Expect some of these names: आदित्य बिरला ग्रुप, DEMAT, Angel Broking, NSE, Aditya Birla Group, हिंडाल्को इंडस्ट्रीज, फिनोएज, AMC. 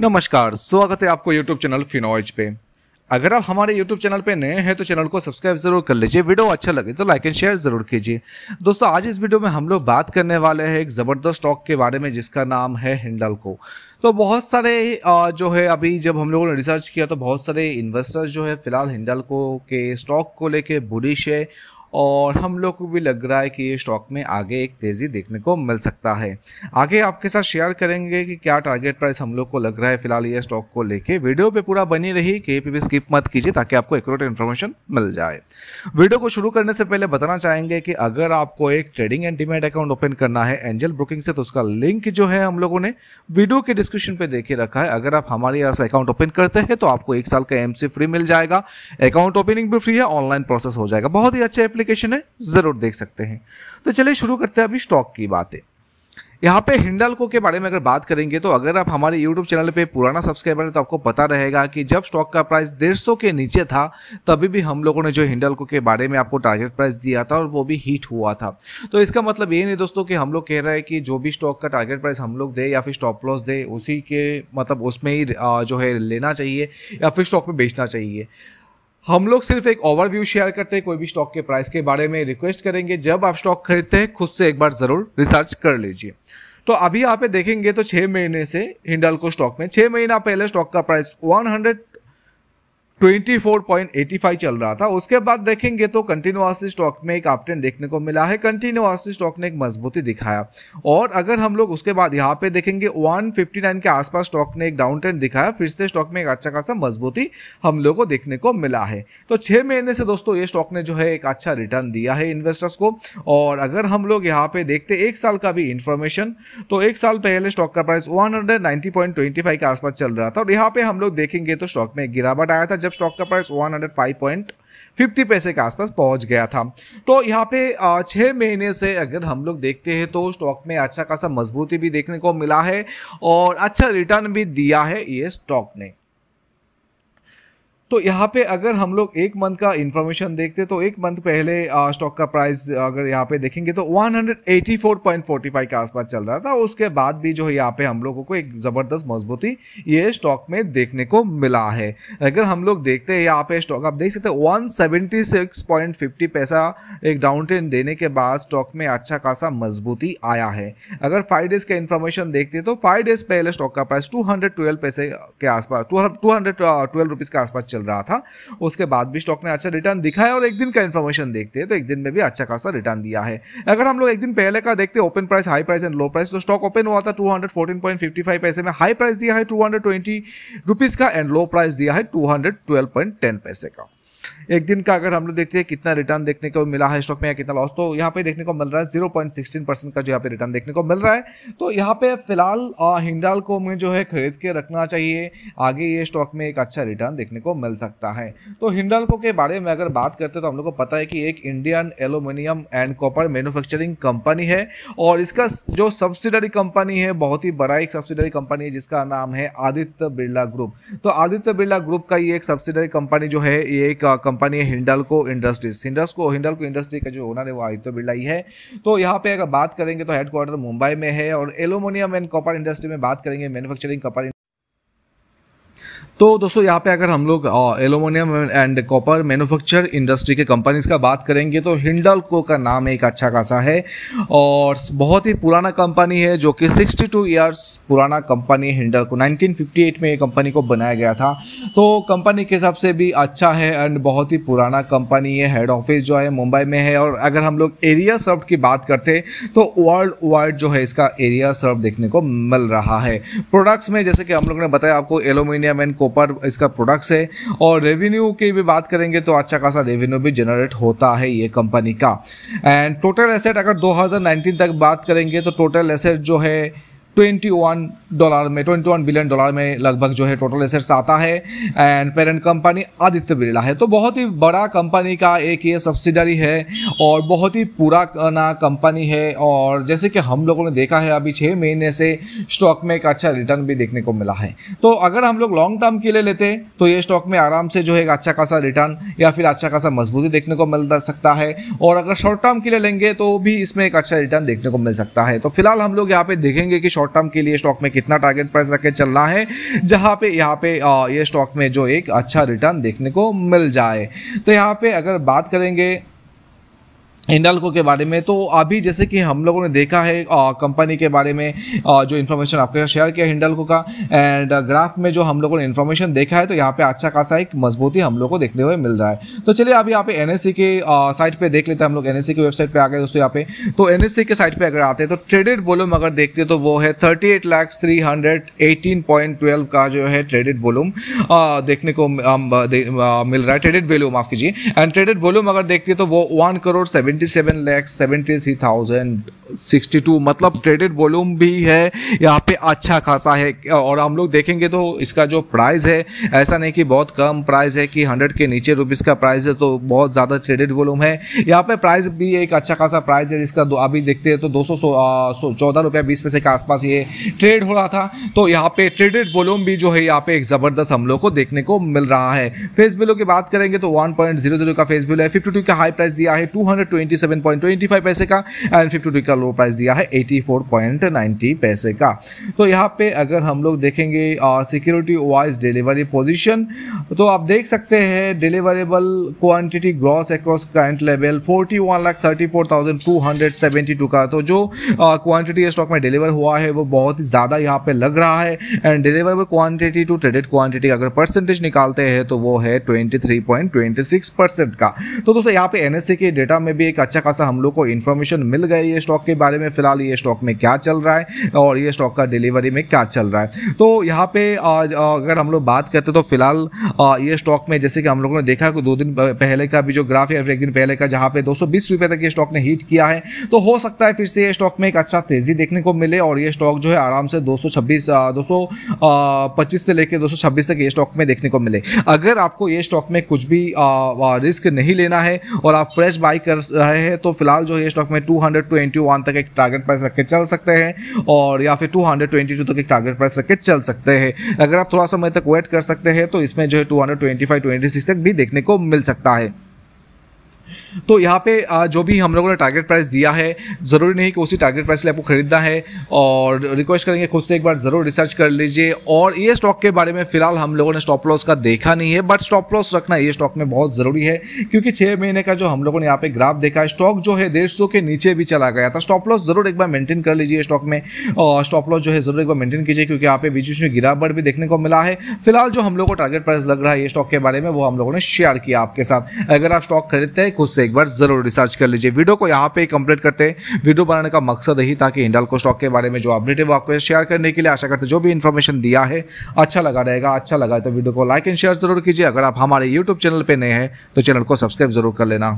नमस्कार, स्वागत है आपको YouTube चैनल फिनोएज पे। अगर आप हमारे YouTube चैनल पे नए हैं तो चैनल को सब्सक्राइब जरूर कर लीजिए। वीडियो अच्छा लगे तो लाइक एंड शेयर जरूर कीजिए। दोस्तों, आज इस वीडियो में हम लोग बात करने वाले हैं एक ज़बरदस्त स्टॉक के बारे में जिसका नाम है हिंडाल्को। तो बहुत सारे जो है अभी जब हम लोगों ने रिसर्च किया तो बहुत सारे इन्वेस्टर्स जो है फिलहाल हिंडाल्को के स्टॉक को लेकर बुलिश है और हम लोग को भी लग रहा है कि ये स्टॉक में आगे एक तेज़ी देखने को मिल सकता है। आगे आपके साथ शेयर करेंगे कि क्या टारगेट प्राइस हम लोग को लग रहा है फिलहाल ये स्टॉक को लेके। वीडियो पे पूरा बनी रही, कहीं पे भी स्किप मत कीजिए ताकि आपको एक्यूरेट इन्फॉर्मेशन मिल जाए। वीडियो को शुरू करने से पहले बताना चाहेंगे कि अगर आपको एक trading and demat account open करना है एंजल ब्रोकिंग से तो उसका लिंक जो है हम लोगों ने वीडियो के डिस्क्रिप्शन पे देके रखा है। अगर आप हमारे यहाँ से अकाउंट ओपन करते हैं तो आपको 1 साल का एमसी फ्री मिल जाएगा। अकाउंट ओपनिंग भी फ्री है, ऑनलाइन प्रोसेस हो जाएगा। बहुत ही अच्छा एप्लीकेशन है, जरूर देख सकते हैं। तो चलिए शुरू करते हैं अभी स्टॉक की बातें। यहाँ पे हिंडाल्को के बारे में अगर बात करेंगे तो अगर आप हमारे YouTube चैनल पे पुराना सब्सक्राइबर हैं तो आपको पता रहेगा कि जब स्टॉक का प्राइस 150 के नीचे था तभी भी हम लोगों ने जो हिंडाल्को के बारे में आपको टारगेट प्राइस दिया था और वो भी हिट हुआ था। तो इसका मतलब ये नहीं दोस्तों कि हम लोग कह रहे हैं कि जो भी स्टॉक का टारगेट प्राइस हम लोग दे या फिर स्टॉप लॉस दे उसी के मतलब उसमें ही जो है लेना चाहिए या फिर स्टॉक में बेचना चाहिए। हम लोग सिर्फ एक ओवरव्यू शेयर करते हैं कोई भी स्टॉक के प्राइस के बारे में। रिक्वेस्ट करेंगे जब आप स्टॉक खरीदते हैं खुद से एक बार ज़रूर रिसर्च कर लीजिए। तो अभी यहाँ पे देखेंगे तो 6 महीने से हिंडाल्को स्टॉक में, 6 महीना पहले स्टॉक का प्राइस 124.85 चल रहा था। उसके बाद देखेंगे तो कंटिन्यूअसली स्टॉक में एक अपट्रेंड देखने को मिला है, कंटिन्यूअसली स्टॉक ने एक मजबूती दिखाया। और अगर हम लोग उसके बाद यहाँ पे देखेंगे 159 के आसपास स्टॉक ने एक डाउन ट्रेंड दिखाया, फिर से स्टॉक में एक अच्छा खासा मजबूती हम लोग को देखने को मिला है। तो 6 महीने से दोस्तों ये स्टॉक ने जो है एक अच्छा रिटर्न दिया है इन्वेस्टर्स को। और अगर हम लोग यहाँ पे देखते 1 साल का भी इन्फॉर्मेशन तो 1 साल पहले स्टॉक का प्राइस 190.25 के आसपास चल रहा था और यहाँ पे हम लोग देखेंगे तो स्टॉक में एक गिरावट आया था जब स्टॉक का प्राइस 105.50 पैसे के आसपास पहुंच गया था। तो यहाँ पे 6 महीने से अगर हम लोग देखते हैं तो स्टॉक में अच्छा खासा मजबूती भी देखने को मिला है और अच्छा रिटर्न भी दिया है ये स्टॉक ने। तो यहाँ पे अगर हम लोग 1 मंथ का इन्फॉर्मेशन देखते तो 1 मंथ पहले स्टॉक का प्राइस अगर यहाँ पे देखेंगे तो 184.45 के आसपास चल रहा था। उसके बाद भी जो है यहाँ पे हम लोगों को एक ज़बरदस्त मजबूती ये स्टॉक में देखने को मिला है। अगर हम लोग देखते हैं यहाँ पे स्टॉक आप देख सकते हैं 176.50 पैसा एक डाउन ट्रेंड देने के बाद स्टॉक में अच्छा खासा मजबूती आया है। अगर 5 डेज का इन्फॉर्मेशन देखते तो 5 डेज पहले स्टॉक का प्राइस 212 पैसे के आसपास 212 रुपीज़ के आसपास चल रहा था। उसके बाद भी स्टॉक ने अच्छा रिटर्न दिखाया और एक दिन का इंफॉर्मेशन देखते हैं तो एक दिन में भी अच्छा खासा रिटर्न दिया है। अगर हम लोग एक दिन पहले का देखते हैं open price, high price and low price, तो स्टॉक ओपन हुआ था 214.55 पैसे में, हाई प्राइस दिया है 220 रुपीज़ का एंड लो प्राइस दिया है 212.10 पैसे का। एक दिन का अगर हम लोग देखते हैं कितना रिटर्न देखने को मिला है स्टॉक में या कितना लॉस, तो यहाँ पे देखने को मिल रहा है 0.16% का जो यहाँ पे रिटर्न देखने को मिल रहा है। तो यहाँ पे फिलहाल हिंडाल्को में जो है खरीद के रखना चाहिए, आगे ये स्टॉक में एक अच्छा रिटर्न देखने को मिल सकता है। तो हिंडाल्को के बारे में अगर बात करते तो हम लोग को पता है कि एक Indian aluminium and copper manufacturing company है और इसका जो सब्सिडरी कंपनी है बहुत ही बड़ा एक सब्सिडरी कंपनी है जिसका नाम है आदित्य बिरला ग्रुप। तो आदित्य बिरला ग्रुप का ये एक सब्सिडरी कंपनी जो है ये एक कंपनी है हिंडाल्को इंडस्ट्रीज। हिंडाल्को इंडस्ट्री का जो ओनर है वो आदित्य बिरला ही है। तो यहाँ पे अगर बात करेंगे तो हेडक्वार्टर मुंबई में है और एल्यूमिनियम एंड कॉपर इंडस्ट्री में बात करेंगे मैन्युफैक्चरिंग कंपनी। तो दोस्तों यहाँ पे अगर हम लोग aluminium and copper manufacture industry के कंपनीज का बात करेंगे तो हिंडाल्को का नाम एक अच्छा खासा है और बहुत ही पुराना कंपनी है जो कि 62 इयर्स पुराना कंपनी है हिंडाल्को। 1958 में ये कंपनी को बनाया गया था। तो कंपनी के हिसाब से भी अच्छा है एंड बहुत ही पुराना कंपनी है। हेड ऑफिस जो है मुंबई में है और अगर हम लोग एरिया सर्व की बात करते तो वर्ल्ड वाइड जो है इसका एरिया सर्व देखने को मिल रहा है। प्रोडक्ट्स में जैसे कि हम लोग ने बताया आपको एल्यूमिनियम एंड ऊपर इसका प्रोडक्ट्स है और रेवेन्यू की भी बात करेंगे तो अच्छा खासा रेवेन्यू भी जनरेट होता है ये कंपनी का। एंड टोटल एसेट अगर 2019 तक बात करेंगे तो टोटल एसेट जो है $21 बिलियन में लगभग जो है टोटल एसेट्स आता है and parent company Aditya Birla है। तो बहुत ही बड़ा कंपनी का एक ये सब्सिडरी है और बहुत ही पुराना कंपनी है और जैसे कि हम लोगों ने देखा है अभी 6 महीने से स्टॉक में एक अच्छा रिटर्न भी देखने को मिला है। तो अगर हम लोग लॉन्ग टर्म के लिए लेते तो ये स्टॉक में आराम से जो है एक अच्छा खासा रिटर्न या फिर अच्छा खासा मजबूती देखने को मिल सकता है और अगर शॉर्ट टर्म के लिए लेंगे तो भी इसमें एक अच्छा रिटर्न देखने को मिल सकता है। तो फिलहाल हम लोग यहाँ पे देखेंगे कि टर्म के लिए स्टॉक में कितना टारगेट प्राइस रख के चलना है, जहां पे यहाँ पे ये स्टॉक में जो एक अच्छा रिटर्न देखने को मिल जाए। तो यहाँ पे अगर बात करेंगे हिंडाल्को के बारे में, तो अभी जैसे कि हम लोगों ने देखा है कंपनी के बारे में जो इन्फॉर्मेशन आपके साथ शेयर किया हिंडाल्को का, एंड ग्राफ में जो हम लोगों ने इन्फॉर्मेशन देखा है, तो यहाँ पे अच्छा खासा एक मजबूती हम लोगों को देखने हुए मिल रहा है। तो चलिए अभी यहाँ पे एनएससी के साइट पे देख लेते हैं। हम लोग एनएससी की वेबसाइट पे आ गए दोस्तों। यहाँ पे तो एनएससी के साइट पे अगर आते हैं तो ट्रेडेड वॉल्यूम अगर देखते हैं तो वो है 38,318.12 का जो है ट्रेडेड वॉल्यूम देखने को मिल रहा है, ट्रेडेड वैल्यू माफ कीजिए। एंड ट्रेडेड वॉल्यूम अगर देखते हैं तो वो 1,77,73,062 मतलब ट्रेडेड वॉल्यूम भी है यहाँ पे अच्छा खासा है। और हम लोग देखेंगे तो इसका जो प्राइस है, ऐसा नहीं कि बहुत कम प्राइस है कि 100 के नीचे रुपीस का प्राइस है तो बहुत ज़्यादा ट्रेडेड वॉल्यूम है। यहाँ पे प्राइस भी एक अच्छा खासा प्राइस है जिसका अभी देखते हैं तो 214.20 रुपये के आसपास ये ट्रेड हो रहा था। तो यहाँ पे ट्रेडेड वॉल्यूम भी जो है यहाँ पे एक ज़बरदस्त हम लोग को देखने को मिल रहा है। फेस वैल्यू की बात करेंगे तो 1.00 का फेस वैल्यू है, 52 का हाई प्राइस दिया है 227.25 पैसे का, एंड 52 का लो प्राइस दिया है 84.90 पैसे का। तो यहाँ पे अगर हम लोग देखेंगे सिक्योरिटी वाइज डिलीवरी पोजीशन, तो आप देख सकते हैं deliverable quantity gross across current level 41,34,272 का। तो जो क्वांटिटी स्टॉक में डिलीवर हुआ है वो बहुत ही ज़्यादा यहाँ पे लग रहा है। And deliverable quantity to traded quantity अगर परसेंटेज निकालते हैं तो वो है 23.26% का। तो दोस्तों यहाँ पे एनएससी के डेटा में भी एक अच्छा खासा हम लोग को इन्फॉर्मेशन मिल गई है स्टॉक के बारे में, फिलहाल ये स्टॉक में क्या चल रहा है और ये स्टॉक का डिलीवरी में क्या चल रहा है। तो यहाँ पे अगर हम लोग बात करते तो फिलहाल ये स्टॉक में जैसे कि हम लोगों ने देखा कि 2 दिन पहले का भी जो ग्राफ है, एक दिन पहले का जहाँ पे 220 रुपये तक ये स्टॉक ने हिट किया है, तो हो सकता है फिर से ये स्टॉक में एक अच्छा तेजी देखने को मिले और ये स्टॉक जो है आराम से 225 से लेकर 226 तक ये स्टॉक में देखने को मिले। अगर आपको ये स्टॉक में कुछ भी रिस्क नहीं लेना है और आप फ्रेश बाई कर रहे हैं तो फिलहाल जो ये स्टॉक में 221 तक एक टारगेट प्राइस रख के चल सकते हैं और या फिर 222 तक एक टारगेट प्राइस रख के चल सकते हैं। अगर आप थोड़ा समय तक वेट कर सकते हैं तो इसमें जो है 225-226 तक भी देखने को मिल सकता है। तो यहाँ पे जो भी हम लोगों ने टारगेट प्राइस दिया है, ज़रूरी नहीं कि उसी टारगेट प्राइस से आपको खरीदना है, और रिक्वेस्ट करेंगे खुद से एक बार ज़रूर रिसर्च कर लीजिए। और ये स्टॉक के बारे में फिलहाल हम लोगों ने स्टॉप लॉस का देखा नहीं है, बट स्टॉप लॉस रखना ये स्टॉक में बहुत ज़रूरी है क्योंकि 6 महीने का जो हम लोगों ने यहाँ पे ग्राफ देखा है, स्टॉक जो है 150 के नीचे भी चला गया था। स्टॉप लॉस ज़रूर एक बार मेंटेन कर लीजिए स्टॉक में, और स्टॉप लॉस जो है ज़रूर एक बार मेंटेन कीजिए क्योंकि यहाँ पे बीच में गिरावट भी देखने को मिला है। फिलहाल जो हम लोग को टारगेट प्राइस लग रहा है ये स्टॉक के बारे में वो हम लोगों ने शेयर किया आपके साथ। अगर आप स्टॉक खरीदते हैं खुद से एक बार जरूर रिसर्च कर लीजिए। वीडियो को यहाँ पे कंप्लीट करते हैं। वीडियो बनाने का मकसद यही था कि हिंडाल्को स्टॉक के बारे में जो अपडेट है वो आपको शेयर करने के लिए। आशा करते हैं जो भी इन्फॉर्मेशन दिया है अच्छा लगा रहेगा। अच्छा लगा तो वीडियो को लाइक एंड शेयर जरूर कीजिए। अगर आप हमारे यूट्यूब चैनल पर नए हैं तो चैनल को सब्सक्राइब जरूर कर लेना।